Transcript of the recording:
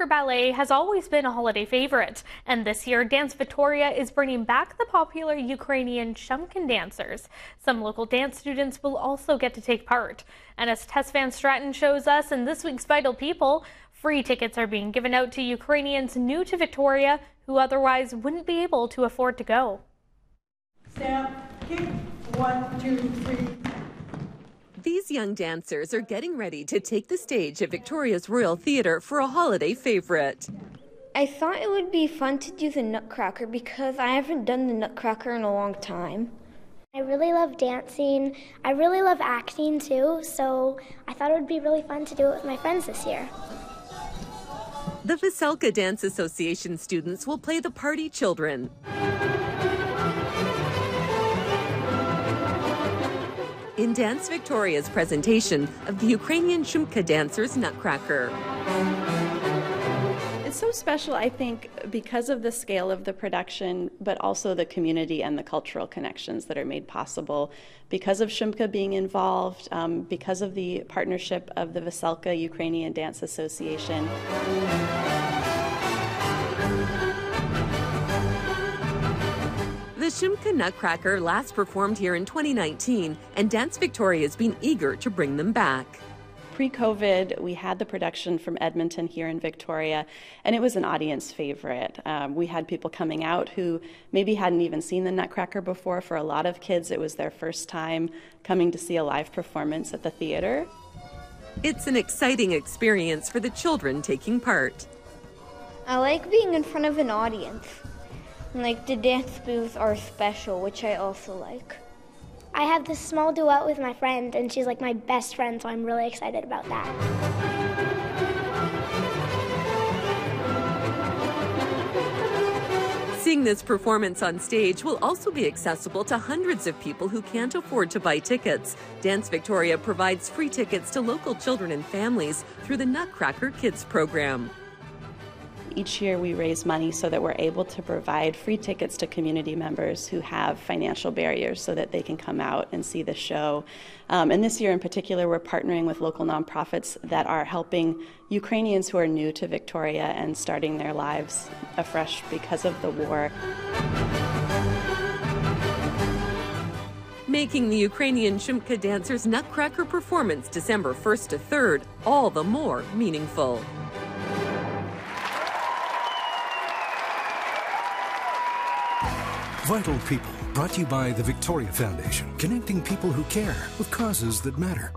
Nutcracker ballet has always been a holiday favorite, and this year Dance Victoria is bringing back the popular Ukrainian Shumka Dancers. Some local dance students will also get to take part. And as Tess Van Stratton shows us in this week's Vital People, free tickets are being given out to Ukrainians new to Victoria who otherwise wouldn't be able to afford to go. Step, kick, 1, 2, 3. These young dancers are getting ready to take the stage at Victoria's Royal Theatre for a holiday favorite. I thought it would be fun to do the Nutcracker because I haven't done the Nutcracker in a long time. I really love dancing. I really love acting too, so I thought it would be really fun to do it with my friends this year. The Veselka Dance Association students will play the party children. In Dance Victoria's presentation of the Ukrainian Shumka Dancers Nutcracker. It's so special, I think, because of the scale of the production, but also the community and the cultural connections that are made possible. Because of Shumka being involved, because of the partnership of the Veselka Ukrainian Dance Association. The Shumka Nutcracker last performed here in 2019, and Dance Victoria's been eager to bring them back. Pre-COVID, we had the production from Edmonton here in Victoria, and it was an audience favorite. We had people coming out who maybe hadn't even seen the Nutcracker before. For a lot of kids, it was their first time coming to see a live performance at the theater. It's an exciting experience for the children taking part. I like being in front of an audience. Like, the dance moves are special, which I also like. I have this small duet with my friend, and she's like my best friend, so I'm really excited about that. Seeing this performance on stage will also be accessible to hundreds of people who can't afford to buy tickets. Dance Victoria provides free tickets to local children and families through the Nutcracker Kids program. Each year we raise money so that we're able to provide free tickets to community members who have financial barriers so that they can come out and see the show. And this year in particular, we're partnering with local nonprofits that are helping Ukrainians who are new to Victoria and starting their lives afresh because of the war. Making the Ukrainian Shumka Dancers Nutcracker performance December 1st to 3rd all the more meaningful. Vital People, brought to you by the Victoria Foundation, connecting people who care with causes that matter.